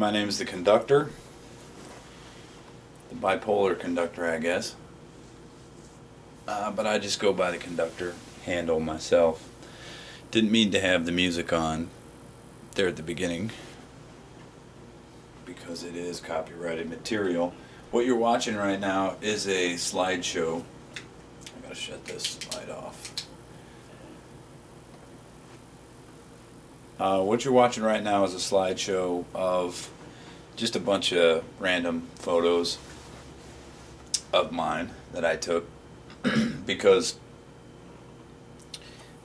my name is the Conduktor, the bipolar Conduktor, I guess. But I just go by the Conduktor handle myself. Didn't mean to have the music on there at the beginning because it is copyrighted material. What you're watching right now is a slideshow. I gotta shut this slide off. What you're watching right now is a slideshow of just a bunch of random photos of mine that I took because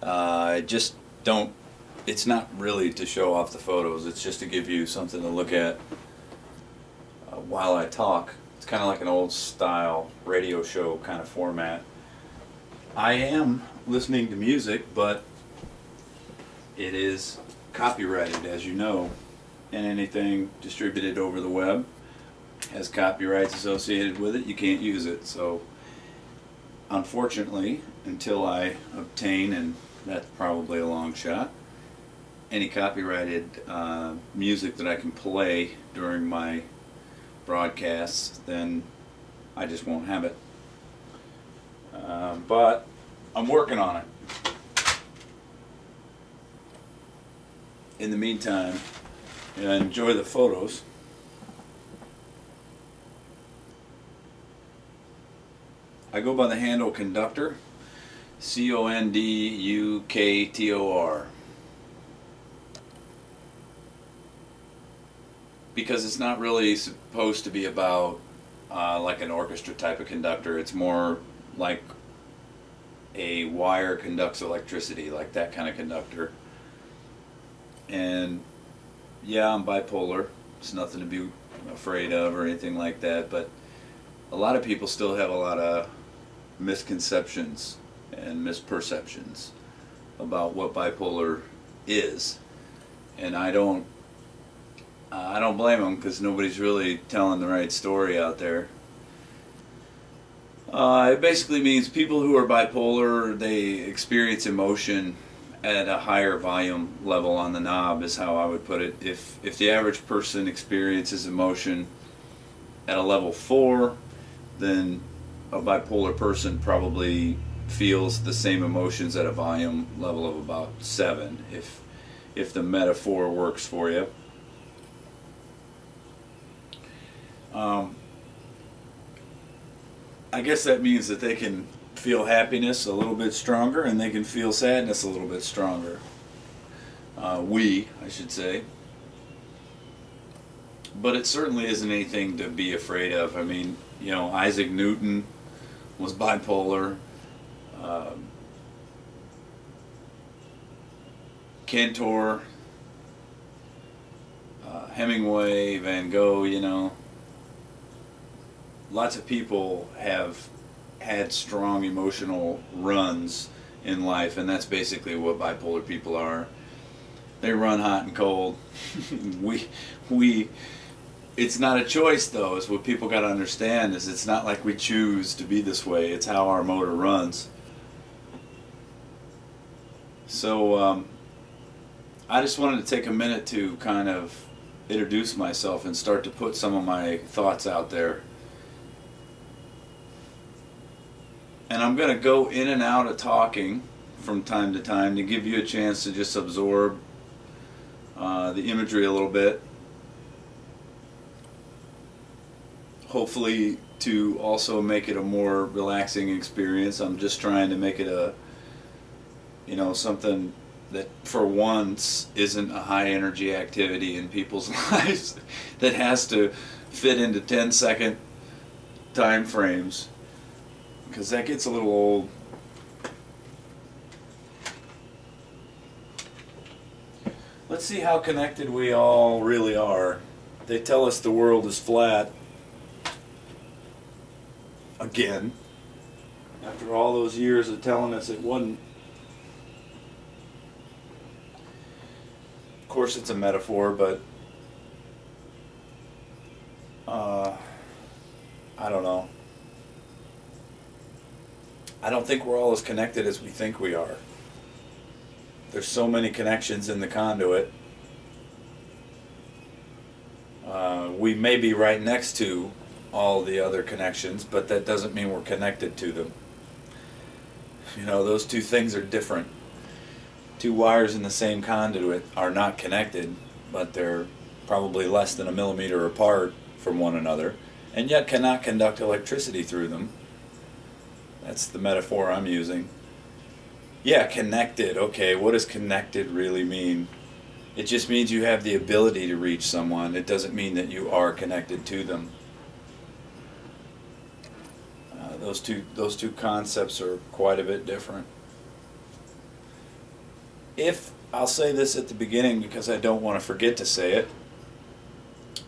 I just don't, it's not really to show off the photos, it's just to give you something to look at while I talk. It's kind of like an old style radio show kind of format. I am listening to music, but it is copyrighted, as you know, and anything distributed over the web has copyrights associated with it. You can't use it, so unfortunately, until I obtain, and that's probably a long shot, any copyrighted music that I can play during my broadcasts, then I just won't have it. But I'm working on it. In the meantime, enjoy the photos. I go by the handle Conduktor, C-O-N-D-U-K-T-O-R, because it's not really supposed to be about like an orchestra type of conductor. It's more like a wire conducts electricity, like that kind of conductor. And yeah, I'm bipolar. It's nothing to be afraid of or anything like that, but a lot of people still have a lot of misconceptions and misperceptions about what bipolar is, and I don't blame them, because nobody's really telling the right story out there. It basically means people who are bipolar, they experience emotion at a higher volume level on the knob, is how I would put it. If the average person experiences emotion at a level 4, then a bipolar person probably feels the same emotions at a volume level of about 7, if the metaphor works for you. I guess that means that they can feel happiness a little bit stronger, and they can feel sadness a little bit stronger. I should say. But it certainly isn't anything to be afraid of. I mean, you know, Isaac Newton was bipolar. Cantor, Hemingway, Van Gogh, you know. Lots of people have had strong emotional runs in life, and that's basically what bipolar people are. They run hot and cold. It's not a choice, though. It's what people got to understand, is it's not like we choose to be this way. It's how our motor runs. So I just wanted to take a minute to kind of introduce myself and start to put some of my thoughts out there. And I'm going to go in and out of talking from time to time to give you a chance to just absorb the imagery a little bit. Hopefully to also make it a more relaxing experience. I'm just trying to make it a, you know, something that for once isn't a high energy activity in people's lives that has to fit into 10-second time frames, because that gets a little old. Let's see how connected we all really are. They tell us the world is flat. Again. After all those years of telling us it wasn't. Of course it's a metaphor, but I don't know. I don't think we're all as connected as we think we are. There's so many connections in the conduit. we may be right next to all the other connections, but that doesn't mean we're connected to them. You know, those two things are different. Two wires in the same conduit are not connected, but they're probably less than a millimeter apart from one another, and yet cannot conduct electricity through them. That's the metaphor I'm using. Yeah, connected. Okay, what does connected really mean? It just means you have the ability to reach someone. It doesn't mean that you are connected to them. Those two concepts are quite a bit different. If, I'll say this at the beginning because I don't want to forget to say it,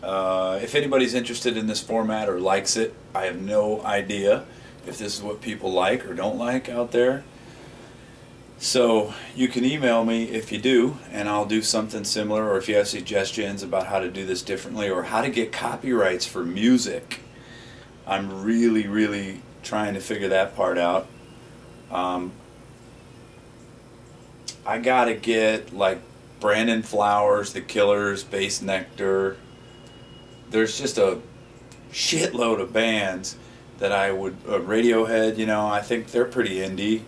if anybody's interested in this format or likes it, I have no idea if this is what people like or don't like out there. So you can email me if you do, and I'll do something similar, or if you have suggestions about how to do this differently or how to get copyrights for music. I'm really, really trying to figure that part out. I gotta get like Brandon Flowers, The Killers, Bass Nectar. There's just a shitload of bands that I would, Radiohead, you know, I think they're pretty indie.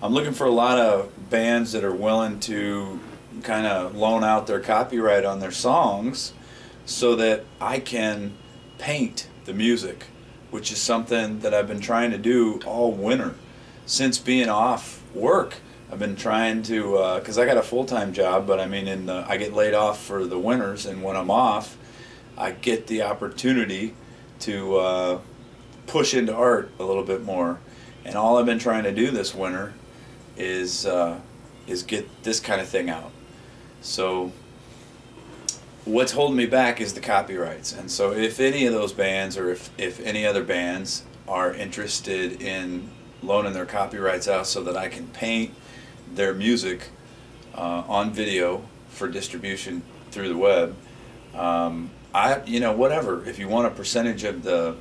I'm looking for a lot of bands that are willing to kind of loan out their copyright on their songs so that I can paint the music, which is something that I've been trying to do all winter. Since being off work, I've been trying to, because I got a full-time job, but I mean, I get laid off for the winters, and when I'm off, I get the opportunity to push into art a little bit more. And all I've been trying to do this winter is get this kind of thing out. So what's holding me back is the copyrights. And so if any of those bands, or if any other bands are interested in loaning their copyrights out so that I can paint their music on video for distribution through the web, you know, whatever, if you want a percentage of the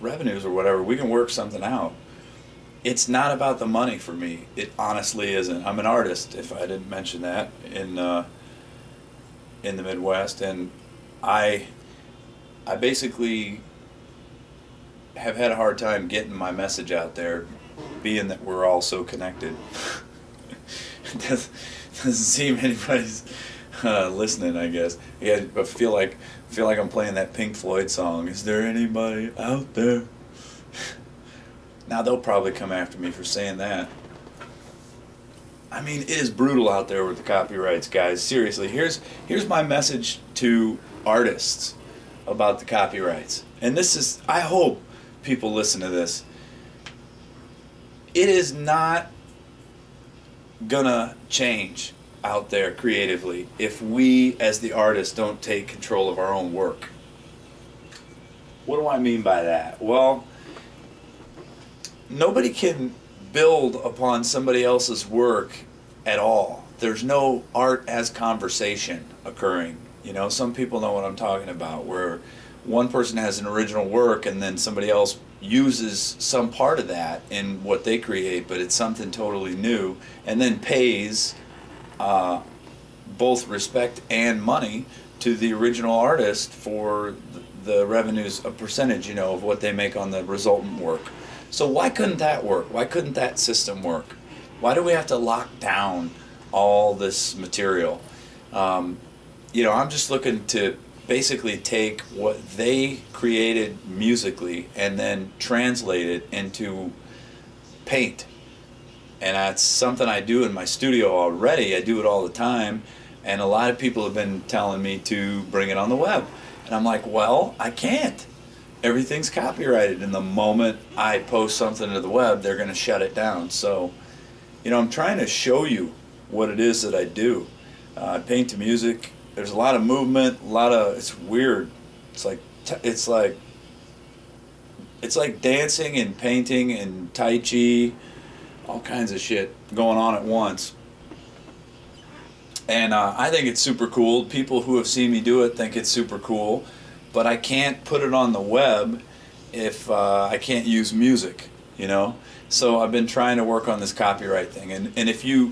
revenues or whatever, we can work something out. It's not about the money for me. It honestly isn't. I'm an artist, if I didn't mention that, in the Midwest, and I basically have had a hard time getting my message out there, being that we're all so connected. It doesn't seem anybody's listening, I guess. Yeah, I feel like I'm playing that Pink Floyd song. Is there anybody out there? Now they'll probably come after me for saying that. I mean, it is brutal out there with the copyrights, guys. Seriously, here's my message to artists about the copyrights. And this is, I hope people listen to this. It is not gonna change out there creatively if we as the artists don't take control of our own work. What do I mean by that? Well, nobody can build upon somebody else's work at all. There's no art as conversation occurring. You know, some people know what I'm talking about, where one person has an original work and then somebody else uses some part of that in what they create, but it's something totally new, and then pays both respect and money to the original artist for the revenues, a percentage, you know, of what they make on the resultant work. So why couldn't that work? Why couldn't that system work? Why do we have to lock down all this material? You know, I'm just looking to basically take what they created musically and then translate it into paint. And that's something I do in my studio already. I do it all the time. And a lot of people have been telling me to bring it on the web. And I'm like, well, I can't. Everything's copyrighted, and the moment I post something to the web, they're going to shut it down. So, you know, I'm trying to show you what it is that I do. I paint to music. There's a lot of movement, a lot of, it's weird. It's like dancing and painting and tai chi, all kinds of shit going on at once. And I think it's super cool. People who have seen me do it think it's super cool. But I can't put it on the web if I can't use music. you know. So I've been trying to work on this copyright thing, and if you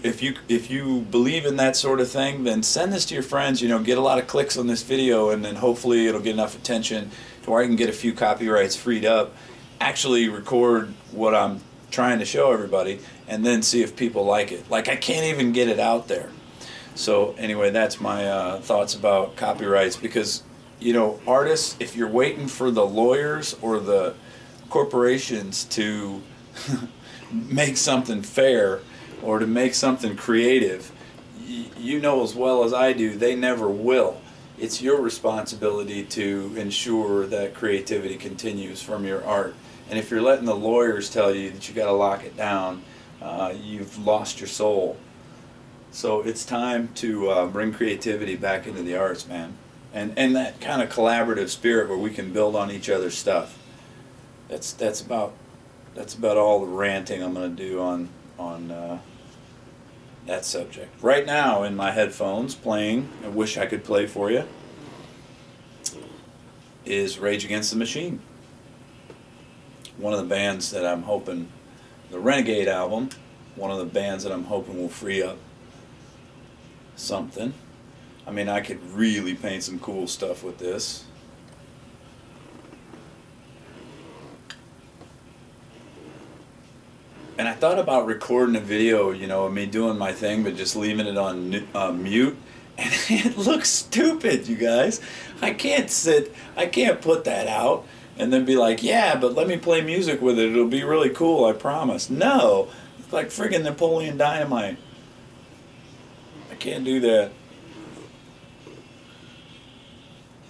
believe in that sort of thing, then send this to your friends, you know, get a lot of clicks on this video, and then hopefully it'll get enough attention to where I can get a few copyrights freed up, actually record what I'm trying to show everybody, and then see if people like it. Like, I can't even get it out there. So anyway, that's my thoughts about copyrights, because, you know, artists, if you're waiting for the lawyers or the corporations to make something fair or to make something creative, you know as well as I do, they never will. It's your responsibility to ensure that creativity continues from your art. And if you're letting the lawyers tell you that you got to lock it down, you've lost your soul. So it's time to bring creativity back into the arts, man. And that kind of collaborative spirit where we can build on each other's stuff. That's about all the ranting I'm going to do on that subject. Right now in my headphones playing, I wish I could play for you, is Rage Against the Machine. One of the bands that I'm hoping, the Renegade album, one of the bands that I'm hoping will free up something. I mean, I could really paint some cool stuff with this. And I thought about recording a video, you know, of me doing my thing, but just leaving it on mute. And it looks stupid, you guys. I can't put that out and then be like, yeah, but let me play music with it. It'll be really cool, I promise. No, it's like friggin' Napoleon Dynamite. I can't do that.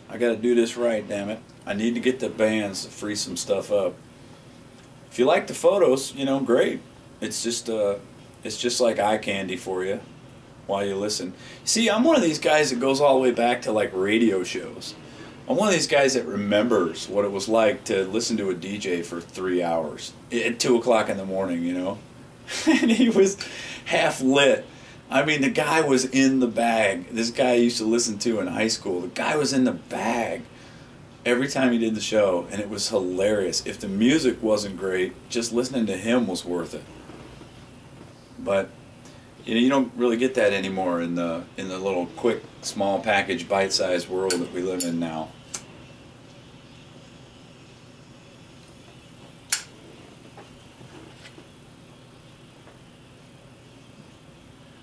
I gotta do this right, damn it. I need to get the bands to free some stuff up. If you like the photos, you know, great. It's just like eye candy for you while you listen. See, I'm one of these guys that goes all the way back to like radio shows. I'm one of these guys that remembers what it was like to listen to a DJ for 3 hours at 2 o'clock in the morning, you know. And he was half lit. I mean, the guy was in the bag. This guy I used to listen to in high school. The guy was in the bag every time he did the show, and it was hilarious. If the music wasn't great, just listening to him was worth it. But you know, you don't really get that anymore in the little quick, small package, bite-sized world that we live in now.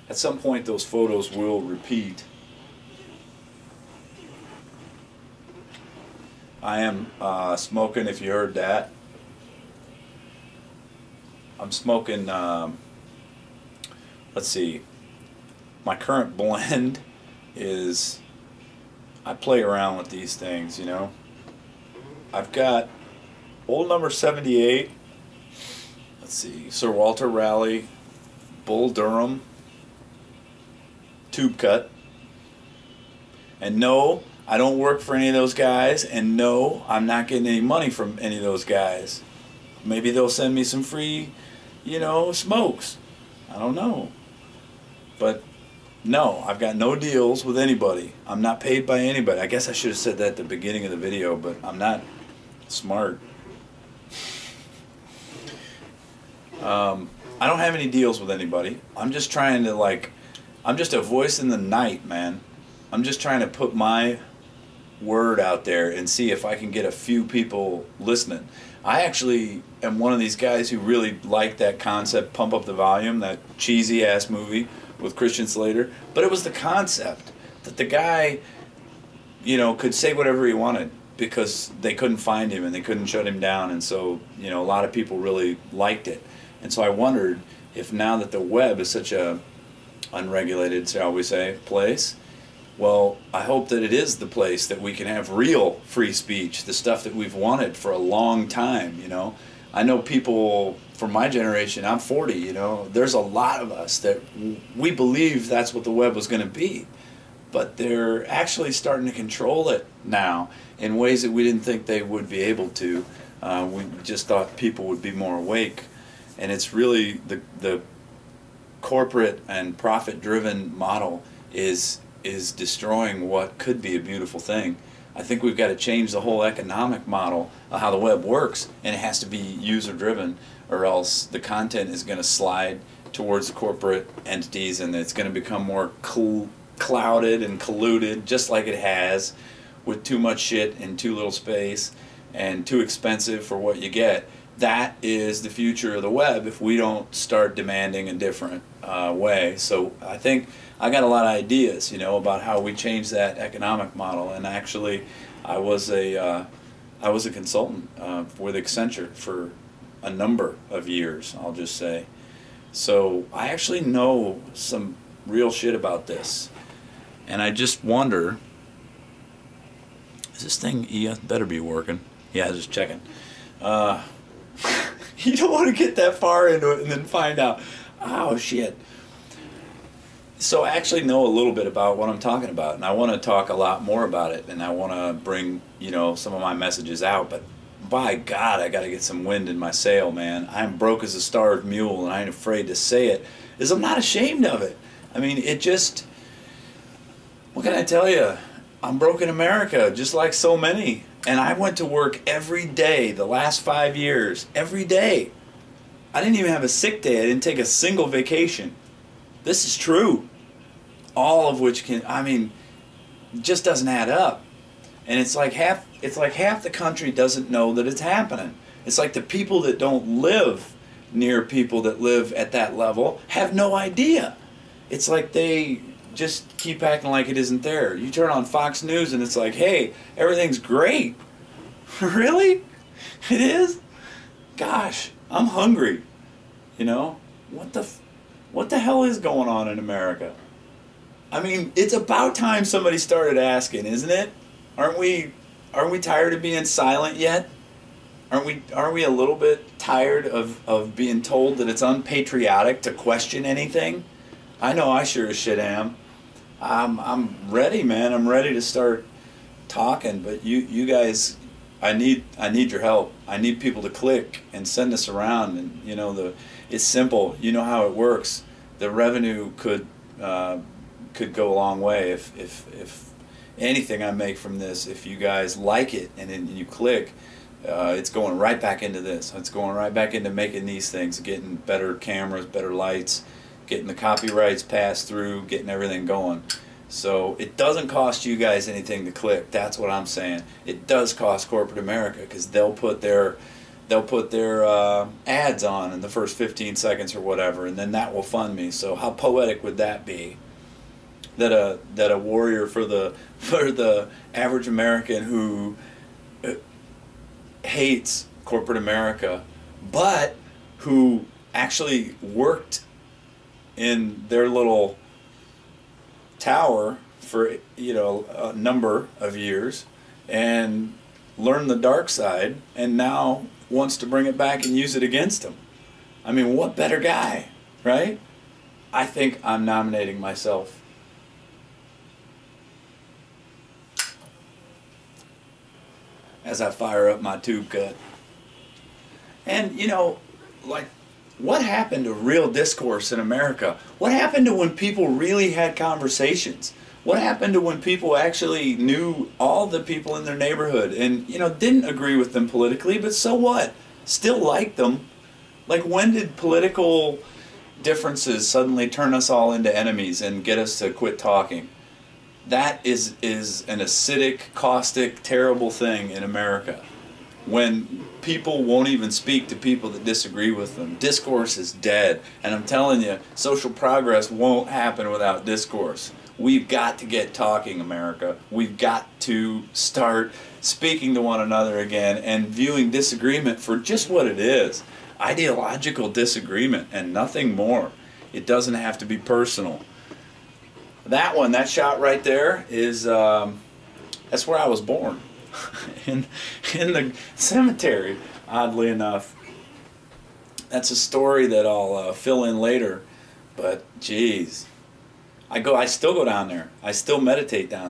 At some point, those photos will repeat. I am smoking, if you heard that. I'm smoking, let's see, my current blend is, I play around with these things, you know. I've got old number 78, let's see, Sir Walter Raleigh, Bull Durham, Tube Cut. And no, I don't work for any of those guys, and no, I'm not getting any money from any of those guys. Maybe they'll send me some free, you know, smokes. I don't know. But no, I've got no deals with anybody. I'm not paid by anybody. I guess I should have said that at the beginning of the video, but I'm not smart. I don't have any deals with anybody. I'm just trying to, like, I'm just a voice in the night, man. I'm just trying to put my word out there and see if I can get a few people listening. I actually am one of these guys who really liked that concept, Pump Up the Volume, that cheesy-ass movie with Christian Slater. But it was the concept that the guy, you know, could say whatever he wanted because they couldn't find him and they couldn't shut him down. And so, you know, a lot of people really liked it. And so I wondered if now that the web is such a unregulated, shall we say, place. Well, I hope that it is the place that we can have real free speech, the stuff that we've wanted for a long time, you know. I know people from my generation, I'm 40, you know, there's a lot of us that we believe that's what the web was going to be. But they're actually starting to control it now in ways that we didn't think they would be able to. We just thought people would be more awake. And it's really the corporate and profit-driven model is destroying what could be a beautiful thing. I think we've got to change the whole economic model of how the web works, and it has to be user-driven, or else the content is going to slide towards corporate entities, and it's going to become more clouded and colluded, just like it has, with too much shit and too little space and too expensive for what you get. That is the future of the web if we don't start demanding a different way. So I think I got a lot of ideas, you know, about how we change that economic model. And actually, I was a consultant with Accenture for a number of years, I'll just say. So I actually know some real shit about this, and I just wonder, is this thing better be working? Yeah, just checking. You don't want to get that far into it and then find out, oh shit. So I actually know a little bit about what I'm talking about, and I want to talk a lot more about it, and I want to bring, you know, some of my messages out, but by God, I got to get some wind in my sail, man. I'm broke as a starved mule, and I ain't afraid to say it, because I'm not ashamed of it. I mean, it just, what can I tell you? I'm broke in America, just like so many. And I went to work every day the last 5 years, every day. I didn't even have a sick day. I didn't take a single vacation. This is true. All of which can, I mean, just doesn't add up. And it's like half the country doesn't know that it's happening. It's like the people that don't live near people that live at that level have no idea. It's like they just keep acting like it isn't there. You turn on Fox News and it's like, hey, everything's great. Really? It is? Gosh, I'm hungry. You know? What the hell is going on in America? I mean, it's about time somebody started asking, isn't it? Aren't we tired of being silent yet? Aren't we a little bit tired of being told that it's unpatriotic to question anything? I know I sure as shit am. I'm ready, man. I'm ready to start talking, but you guys, I need your help. I need people to click and send us around, and you know, it's simple. You know how it works. The revenue could go a long way if anything I make from this, if you guys like it and then you click, it's going right back into this. It's going right back into making these things, getting better cameras, better lights, getting the copyrights passed through, getting everything going. So it doesn't cost you guys anything to click. That's what I'm saying. It does cost corporate America, because they'll put their ads on in the first 15 seconds or whatever, and then that will fund me. So how poetic would that be? That a warrior for the average American who hates corporate America, but who actually worked in their little tower for, you know, a number of years and learned the dark side, and now wants to bring it back and use it against them. I mean, what better guy, right? I think I'm nominating myself. As I fire up my tube cut. And you know, like, what happened to real discourse in America? What happened to when people really had conversations? What happened to when people actually knew all the people in their neighborhood and, you know, didn't agree with them politically, but so what? Still liked them. Like, when did political differences suddenly turn us all into enemies and get us to quit talking? That is an acidic, caustic, terrible thing in America, when people won't even speak to people that disagree with them. Discourse is dead, and I'm telling you, social progress won't happen without discourse. We've got to get talking, America. We've got to start speaking to one another again and viewing disagreement for just what it is, ideological disagreement and nothing more. It doesn't have to be personal. That one, that shot right there, is that's where I was born, in the cemetery, oddly enough. That's a story that I'll fill in later, but geez, I still go down there. I still meditate down there.